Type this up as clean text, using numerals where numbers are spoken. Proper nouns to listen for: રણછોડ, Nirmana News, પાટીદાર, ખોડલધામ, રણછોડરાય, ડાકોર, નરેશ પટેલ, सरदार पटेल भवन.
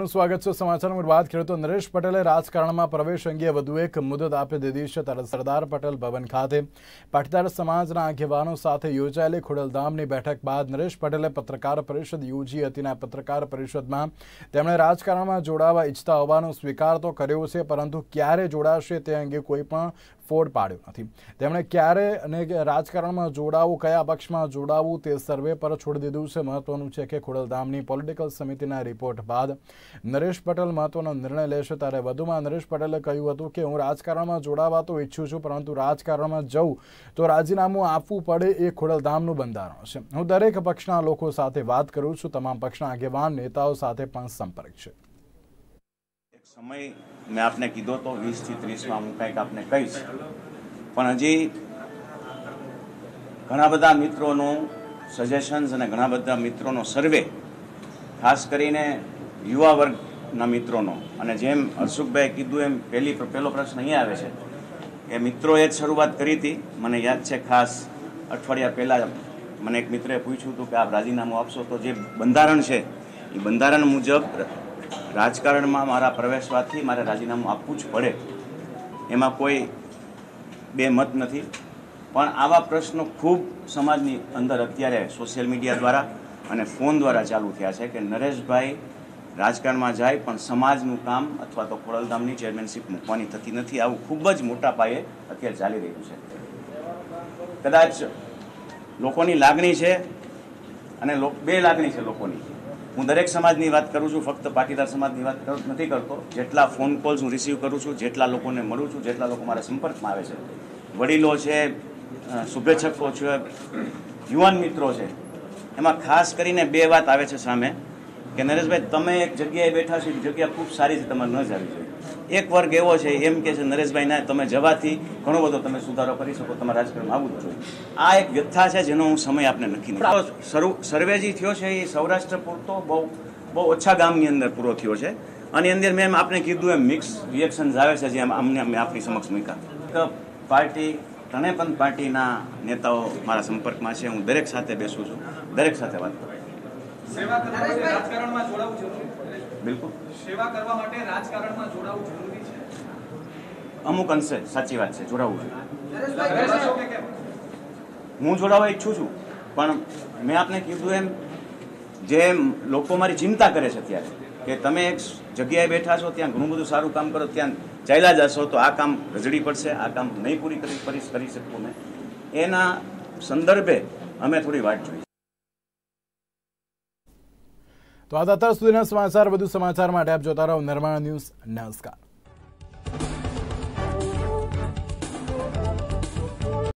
स्वागत है समाचार में। बात करें तो नरेश पटेले राजकारण में प्रवेश अंगे વધુ એક મુદત આપી દીધી છે। ત્યારે સરદાર પટેલ ભવન ખાતે પાટીદાર સમાજના આગેવાનો સાથે યોજાયેલી ખોડલધામની બેઠક બાદ નરેશ પટેલે પત્રકાર પરિષદ યોજી હતી અને પત્રકાર પરિષદમાં તેમણે રાજકારણમાં જોડાવા ઈચ્છતા હોવાનો સ્વીકાર તો કર્યો છે, પરંતુ ક્યારે જોડાશે તે અંગે કોઈ પણ ફોડ પાડ્યો નથી। તેમણે ક્યારે અને રાજકારણમાં જોડાવું, કયા પક્ષમાં જોડાવું તે સર્વે પર છોડી દીધું છે। મહત્વનું છે કે ખોડલધામની પોલિટિકલ સમિતિના રિપોર્ટ બાદ नरेश पटेल महत्वनो निर्णय लेशे। त्यारे वधुमां नरेश पटेले कह्युं हतुं के हूँ राजकारणमां जोड़ावा तो इच्छुं छुं, परंतु राजकारणमां जवुं तो राजीनामुं आपवुं पड़े ए खोडलधामनुं बंधारण छे। हूँ दरेक पक्षना लोको साथे वात करूं छुं, तमाम पक्षना आगेवान नेताओ साथे पण संपर्क छे। एक समय मैं आपने कीधो तो 20 થી 30 मां हूँ कंईक आपने कहीश, पण हजी घणा बधा मित्रोनो सजेशन्स अने घणा बधा मित्रोनो सर्वे खास करीने युवा वर्गना मित्रोनो अने जेम हर्षुकभाई कीधुं एम पहलो प्रश्न अहीं आवे छे के मित्रोए ज शरूआत करी थी। मने याद छे खास अठवाडिया पहला मने एक मित्रे पूछ्युं हतुं के आप राजीनामुं आपशो तो जे बंधारण छे ए बंधारण मुजब राजकारणमां मारा प्रवेशवाथी मारे राजीनामुं आपवुं ज पड़े, एमां कोई बे मत नथी। पण आवा प्रश्नो खूब समाजनी अंदर अत्यारे सोशियल मीडिया द्वारा अने फोन द्वारा चालू थया छे के नरेशभाई राजकारण में जाए पण समाजनु काम अथवा तो खोडलधामनी चेरमेनशीप मूकवानी थती नथी। आवुं खूब ज मोटा पाये अत्यारे चाली रह्युं छे। कदाच लोकोनी लागणी छे अने बे लागणी छे लोकोनी। हूँ दरेक समाजनी वात करूँ छूं, फक्त पाटीदार समाजनी वात नथी करतो। जेटला फोन कॉल्स हूँ रिसीव करूँ छूं, जेटला लोकोने मळुं छूं, जेटला लोको मारा संपर्कमां आवे छे, वडीलो छे, शुभेच्छको छे, युवान मित्रो छे, एमां खास करीने बे वात आवे छे सामे के नरेशभाई तमे एक जग्याए बैठा छो, जग्या खूब सारी छे, तमारे न जावी जोईए। एक वर्ग एवो छे एम कहे छे नरेशभाई ना तमे जवाथी घणो बधो तमे सुधारो करी शको, तमारे राजकारणमां आववुं ज जोईए। आ एक व्यथा छे जेनो हुं समय आपने नक्की नथी। सर्वे जे थयो छे ए सौराष्ट्र पूरतो बहु बहु ओछा गामनी अंदर पूरो थयो छे। आनी अंदर मैं आपने कीधुं एम मिक्स रिएक्शन्स आवे छे जे अमने मैं आपनी समक्ष मूक्या। पार्टी तणेपण पार्टीना नेताओ मारा संपर्कमां छे। हूँ दरेक साथे बेसुं छुं, दरेक साथे वात करूं। अमुक अंशे साची वात छे, जोड़ावुं छे, हूँ जोड़ावा इच्छुं छुं। पण मैं आपने कीधुं एम जे लोको मारी चिंता करे छे त्यारे के तमे एक जग्याए बैठा छो, त्यां घणुं बधुं सारुं काम करो, त्यां चाल्या जशो तो आ काम रजड़ी पड़शे, आ काम नहीं पूरी करी शको ने एना संदर्भे अमे थोड़ी वाट जोईए। तो आज अत्यार सुधीना समाचार, વધુ સમાચાર માટે આપ જોતા રહો નિર્માણ ન્યૂઝ। નમસ્કાર।